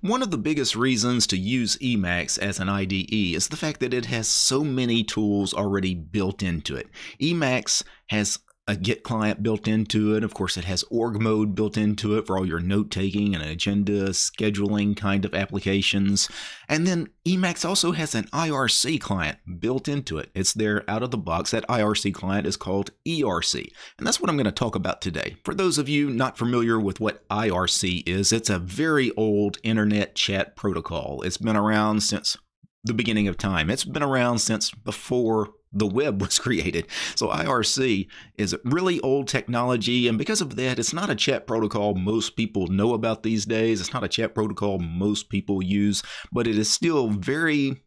One of the biggest reasons to use Emacs as an IDE is the fact that it has so many tools already built into it. Emacs has a Git client built into it. Of course, it has org mode built into it for all your note-taking and agenda scheduling kind of applications. And then Emacs also has an IRC client built into it. It's there out of the box. That IRC client is called ERC. And that's what I'm going to talk about today. For those of you not familiar with what IRC is, it's a very old internet chat protocol. It's been around since the beginning of time. It's been around since before the web was created. So IRC is really old technology, and because of that, it's not a chat protocol most people know about these days. It's not a chat protocol most people use, but it is still very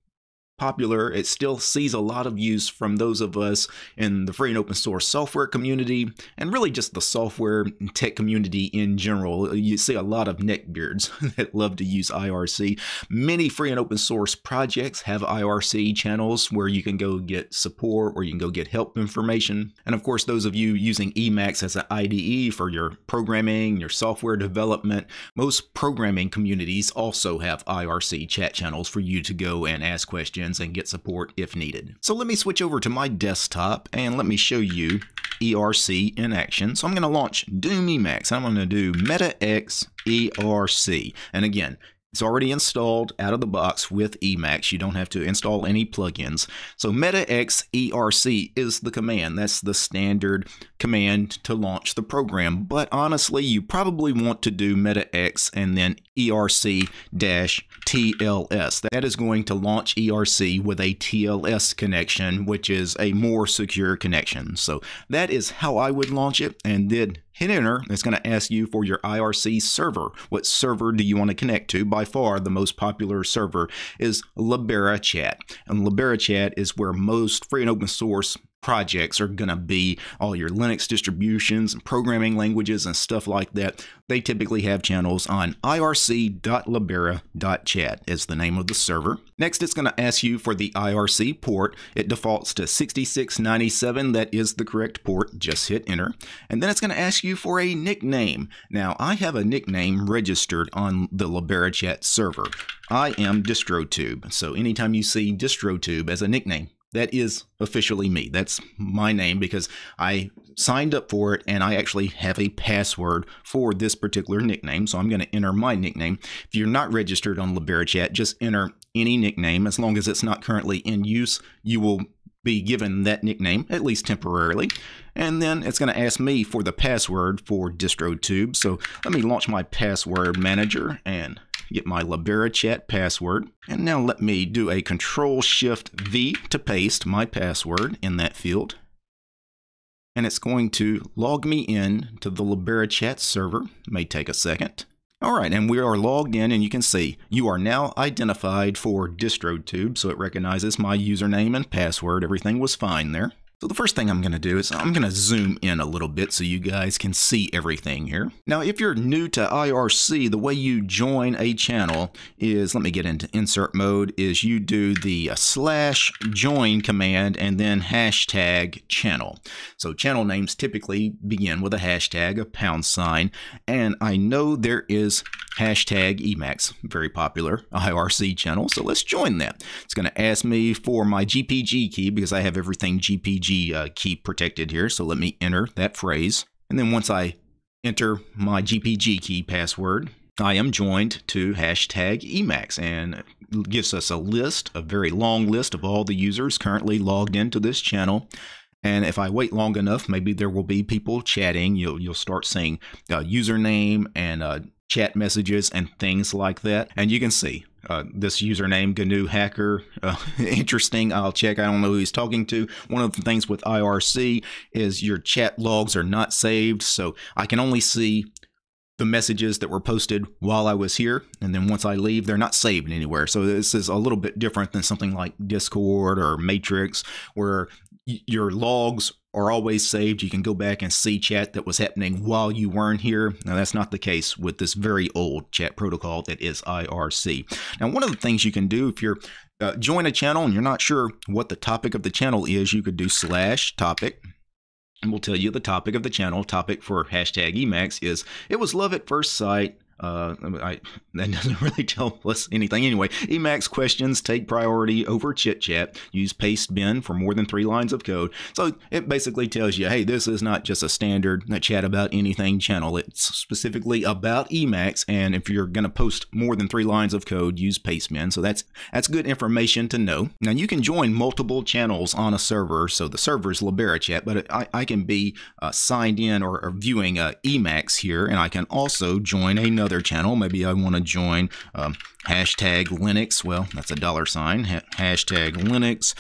popular. It still sees a lot of use from those of us in the free and open source software community, and really just the software and tech community in general. You see a lot of neckbeards that love to use IRC. Many free and open source projects have IRC channels where you can go get support or you can go get help information. And of course, those of you using Emacs as an IDE for your programming, your software development, most programming communities also have IRC chat channels for you to go and ask questions and get support if needed. So let me switch over to my desktop and let me show you ERC in action. So I'm going to launch Doom Emacs. I'm going to do metax ERC. And again, it's already installed out of the box with Emacs. You don't have to install any plugins. So metax ERC is the command. That's the standard command to launch the program. But honestly, you probably want to do metax and then ERC-TLS. That is going to launch ERC with a TLS connection, which is a more secure connection. So that is how I would launch it. And then hit enter. It's going to ask you for your IRC server. What server do you want to connect to? By far, the most popular server is Libera Chat. And Libera Chat is where most free and open source projects are going to be. All your Linux distributions and programming languages and stuff like that, they typically have channels on irc.libera.chat is the name of the server. Next, it's going to ask you for the IRC port. It defaults to 6697. That is the correct port. Just hit enter. And then it's going to ask you for a nickname. Now, I have a nickname registered on the Libera Chat server. I am DistroTube. So anytime you see DistroTube as a nickname, that is officially me. That's my name because I signed up for it and I actually have a password for this particular nickname. So I'm going to enter my nickname. If you're not registered on Libera Chat, just enter any nickname. As long as it's not currently in use, you will be given that nickname, at least temporarily. And then it's going to ask me for the password for DistroTube. So let me launch my password manager and get my Libera Chat password. And now let me do a Control-Shift-V to paste my password in that field. And it's going to log me in to the Libera Chat server. It may take a second. All right, and we are logged in, and you can see you are now identified for DistroTube, so it recognizes my username and password. Everything was fine there. So the first thing I'm going to do is I'm going to zoom in a little bit so you guys can see everything here. Now, if you're new to IRC, the way you join a channel is, let me get into insert mode, is you do the slash join command and then hashtag channel. So channel names typically begin with a hashtag, a #, and I know there is hashtag Emacs, very popular IRC channel, so let's join that. It's going to ask me for my GPG key because I have everything GPG key protected here. So let me enter that phrase. And then once I enter my GPG key password, I am joined to hashtag Emacs, and it gives us a list, a very long list of all the users currently logged into this channel. And if I wait long enough, maybe there will be people chatting. You'll start seeing username and chat messages and things like that. And you can see this username, GNU Hacker, interesting. I'll check. I don't know who he's talking to. One of the things with IRC is your chat logs are not saved. So I can only see the messages that were posted while I was here. And then once I leave, they're not saved anywhere. So this is a little bit different than something like Discord or Matrix, where your logs are always saved. You can go back and see chat that was happening while you weren't here. Now, that's not the case with this very old chat protocol that is IRC. Now, one of the things you can do if you're join a channel and you're not sure what the topic of the channel is, you could do /topic. And we'll tell you the topic of the channel. Topic for hashtag Emacs is, it was love at first sight, That doesn't really tell us anything. Anyway, Emacs questions take priority over chit chat. Use Pastebin for more than 3 lines of code. So it basically tells you, hey, this is not just a standard chat about anything channel. It's specifically about Emacs, and if you're going to post more than 3 lines of code, use Pastebin. So that's good information to know. Now you can join multiple channels on a server. So the server is Libera Chat, but I can be signed in or viewing Emacs here, and I can also join another channel. Maybe I want to join #Linux. Well, that's a $. #Linux.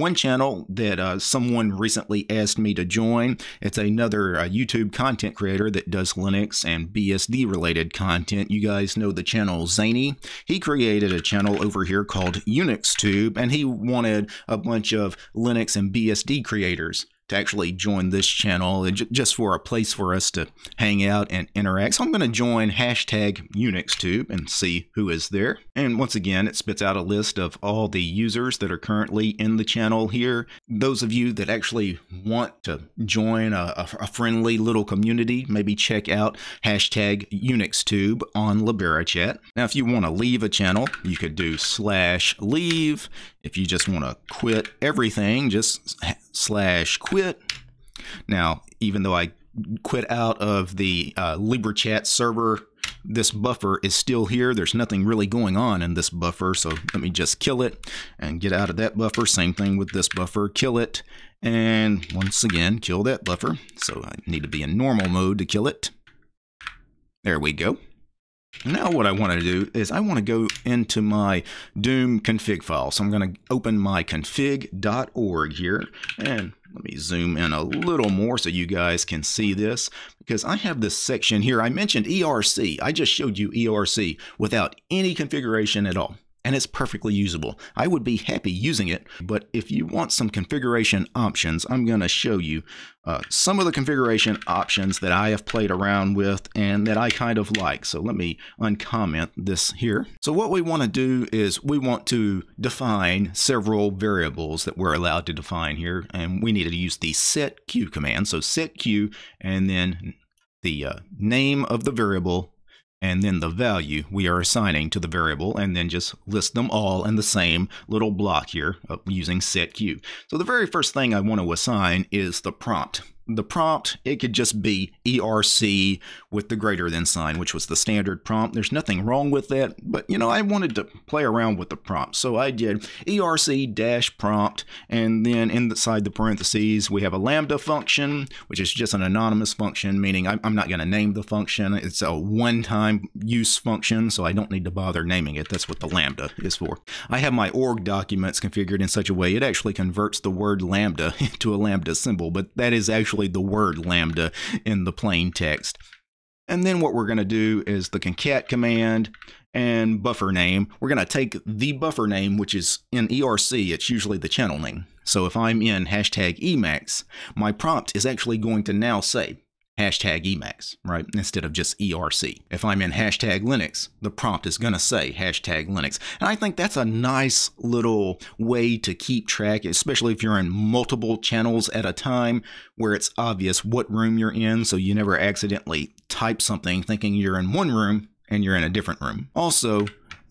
One channel that someone recently asked me to join. It's another YouTube content creator that does Linux and BSD related content. You guys know the channel Zany. He created a channel over here called UnixTube, and he wanted a bunch of Linux and BSD creators to actually join this channel just for a place for us to hang out and interact. So I'm going to join #UnixTube and see who is there. And once again, it spits out a list of all the users that are currently in the channel here. Those of you that actually want to join a friendly little community, maybe check out #UnixTube on Libera Chat. Now, if you want to leave a channel, you could do /leave. If you just want to quit everything, just /quit. Now, even though I quit out of the Libera Chat server, this buffer is still here. There's nothing really going on in this buffer, so let me just kill it and get out of that buffer. Same thing with this buffer, kill it, and once again, kill that buffer. So I need to be in normal mode to kill it. There we go. Now what I want to do is I want to go into my Doom config file. So I'm going to open my config.org here, and let me zoom in a little more so you guys can see this, because I have this section here. I mentioned ERC. I just showed you ERC without any configuration at all, and it's perfectly usable. I would be happy using it, but if you want some configuration options, I'm going to show you some of the configuration options that I have played around with and that I kind of like. So let me uncomment this here. So what we want to do is we want to define several variables that we're allowed to define here, and we needed to use the setQ command. So setQ, and then the name of the variable, and then the value we are assigning to the variable, and then just list them all in the same little block here using setQ. So the very first thing I want to assign is the prompt. The prompt, it could just be ERC with the >sign, which was the standard prompt. There's nothing wrong with that, but you know, I wanted to play around with the prompt. So I did ERC-prompt, and then inside the parentheses, we have a lambda function, which is just an anonymous function, meaning I'm not going to name the function. It's a one-time use function, so I don't need to bother naming it. That's what the lambda is for. I have my org documents configured in such a way it actually converts the word lambda into a lambda symbol, but that is actually the word lambda in the plain text. And then what we're going to do is the concat command and buffer name. We're going to take the buffer name, which is in ERC, it's usually the channel name. So if I'm in #Emacs, my prompt is actually going to now say #Emacs, right? Instead of just ERC. If I'm in #Linux, the prompt is going to say #Linux. And I think that's a nice little way to keep track, especially if you're in multiple channels at a time where it's obvious what room you're in, so you never accidentally type something thinking you're in one room and you're in a different room. Also,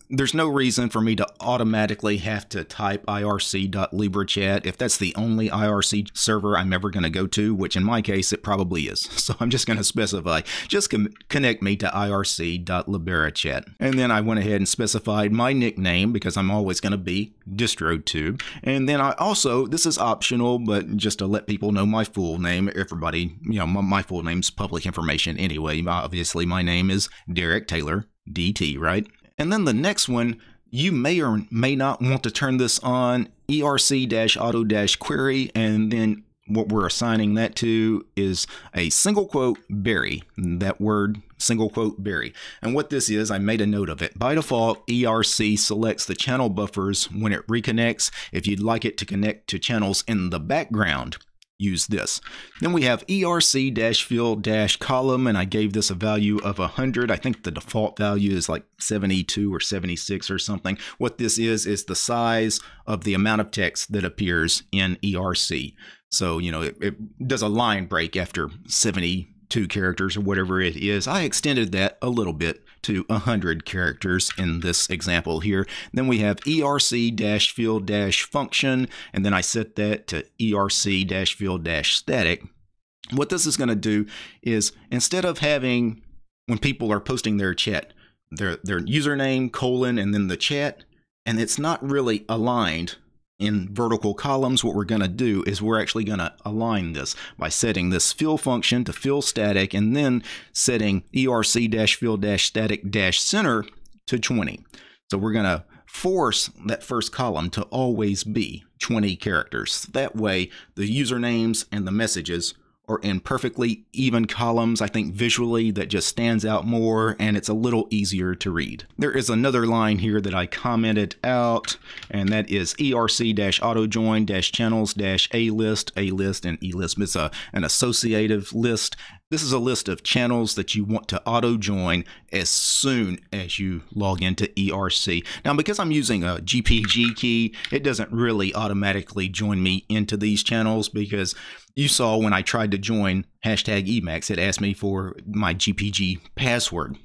there's no reason for me to automatically have to type irc.libera.chat if that's the only IRC server I'm ever going to go to, which in my case, it probably is. So I'm just going to specify, just connect me to irc.libera.chat. And then I went ahead and specified my nickname, because I'm always going to be DistroTube. And then I also, this is optional, but just to let people know my full name, everybody, you know, my full name's public information anyway. Obviously, my name is Derek Taylor, DT, right? And then the next one, you may or may not want to turn this on, ERC-auto-query, and then what we're assigning that to is a single quote #, that word, single quote #. And what this is, I made a note of it. By default, ERC selects the channel buffers when it reconnects. If you'd like it to connect to channels in the background, use this. Then we have ERC-field-column, and I gave this a value of 100. I think the default value is like 72 or 76 or something. What this is the size of the amount of text that appears in ERC. So, you know, it does a line break after 72 characters or whatever it is. I extended that a little bit to 100 characters in this example here. Then we have ERC-field-function, and then I set that to ERC-field-static. What this is going to do is, instead of having, when people are posting their chat, their username, colon, and then the chat, and it's not really aligned in vertical columns, what we're going to do is we're actually going to align this by setting this fill function to fill static, and then setting ERC-field-static-center to 20. So we're going to force that first column to always be 20 characters. That way, the usernames and the messages are in perfectly even columns. I think visually that just stands out more, and it's a little easier to read. There is another line here that I commented out, and that is ERC-autojoin-channels-alist, alist, and elist. It's an associative list. This is a list of channels that you want to auto-join as soon as you log into ERC. Now, because I'm using a GPG key, it doesn't really automatically join me into these channels, because you saw when I tried to join #Emacs, it asked me for my GPG password.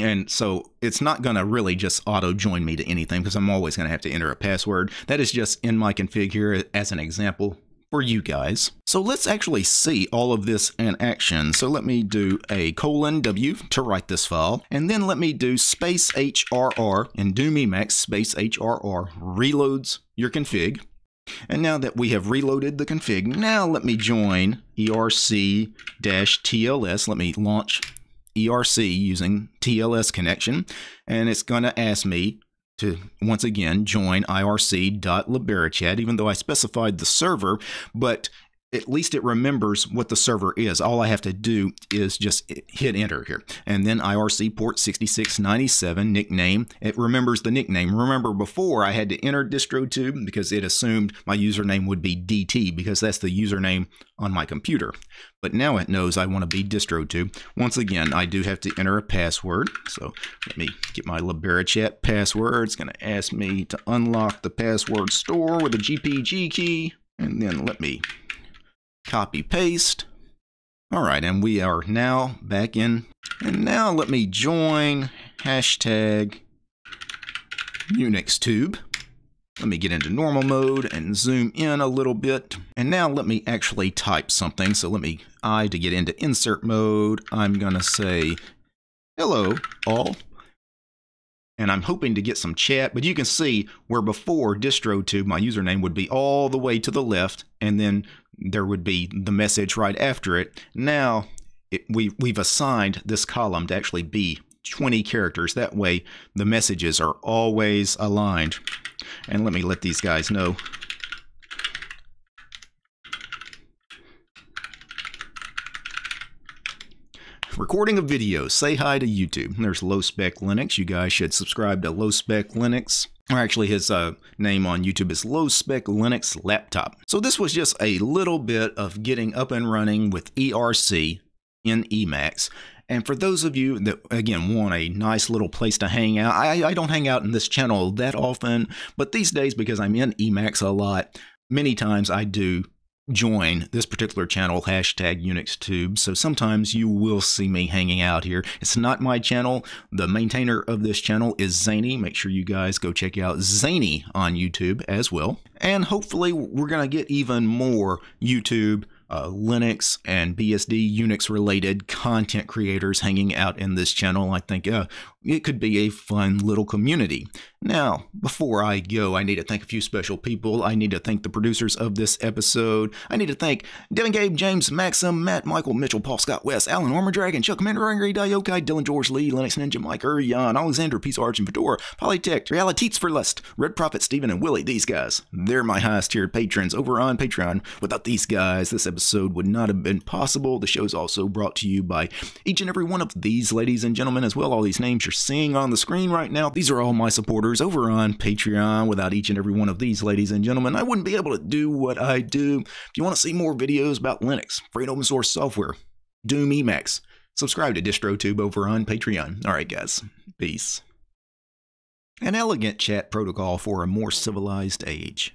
And so it's not going to really just auto-join me to anything, because I'm always going to have to enter a password. That is just in my config here as an example for you guys. So let's actually see all of this in action. So let me do a :w to write this file, and then let me do space HRR in Doom Emacs, space HRR reloads your config. And now that we have reloaded the config, now let me join ERC-TLS. Let me launch ERC using TLS connection, and it's going to ask me to once again join irc.libera.chat, even though I specified the server, but at least it remembers what the server is. All I have to do is just hit enter here, and then IRC port 6697 nickname. It remembers the nickname. Remember, before I had to enter DistroTube because it assumed my username would be DT, because that's the username on my computer. But now it knows I want to be DistroTube. Once again, I do have to enter a password. So let me get my Libera Chat password. It's going to ask me to unlock the password store with a GPG key. And then let me copy paste. All right, and we are now back in. And now let me join #UnixTube. Let me get into normal mode and zoom in a little bit. And now let me actually type something. So let me, to get into insert mode, I'm going to say, hello, all. And I'm hoping to get some chat, but you can see where before DistroTube, my username would be all the way to the left, and then there would be the message right after it. Now we've assigned this column to actually be 20 characters. That way the messages are always aligned. And let me let these guys know. Recording a video, say hi to YouTube. There's Low Spec Linux. You guys should subscribe to Low Spec Linux. Or actually, his name on YouTube is Low Spec Linux Laptop. So this was just a little bit of getting up and running with ERC in Emacs. And for those of you that, again, want a nice little place to hang out, I don't hang out in this channel that often, but these days, because I'm in Emacs a lot, many times I do join this particular channel, #UnixTube. So sometimes you will see me hanging out here. It's not my channel. The maintainer of this channel is Zany. Make sure you guys go check out Zany on YouTube as well. And hopefully we're going to get even more YouTube, Linux, and BSD Unix related content creators hanging out in this channel. I think it could be a fun little community. Now, before I go, I need to thank a few special people. I need to thank the producers of this episode. I need to thank Devin, Gabe, James, Maxim, Matt, Michael, Mitchell, Paul, Scott, West, Alan, Armadragon, Chuck, Commander, Angry, Diokai, Dylan, George, Lee, Linux Ninja, Mike, Jan, Alexander, Peace, Arch, and Fedora, Polytech, Realities for Lust, Red Prophet, Steven, and Willie. These guys, they're my highest tiered patrons over on Patreon. Without these guys, this episode would not have been possible. The show's also brought to you by each and every one of these ladies and gentlemen as well. All these names you're seeing on the screen right now, these are all my supporters over on Patreon. Without each and every one of these ladies and gentlemen, I wouldn't be able to do what I do. If you want to see more videos about Linux, free and open source software, Doom Emacs, subscribe to DistroTube over on Patreon. All right, guys, peace. An elegant chat protocol for a more civilized age.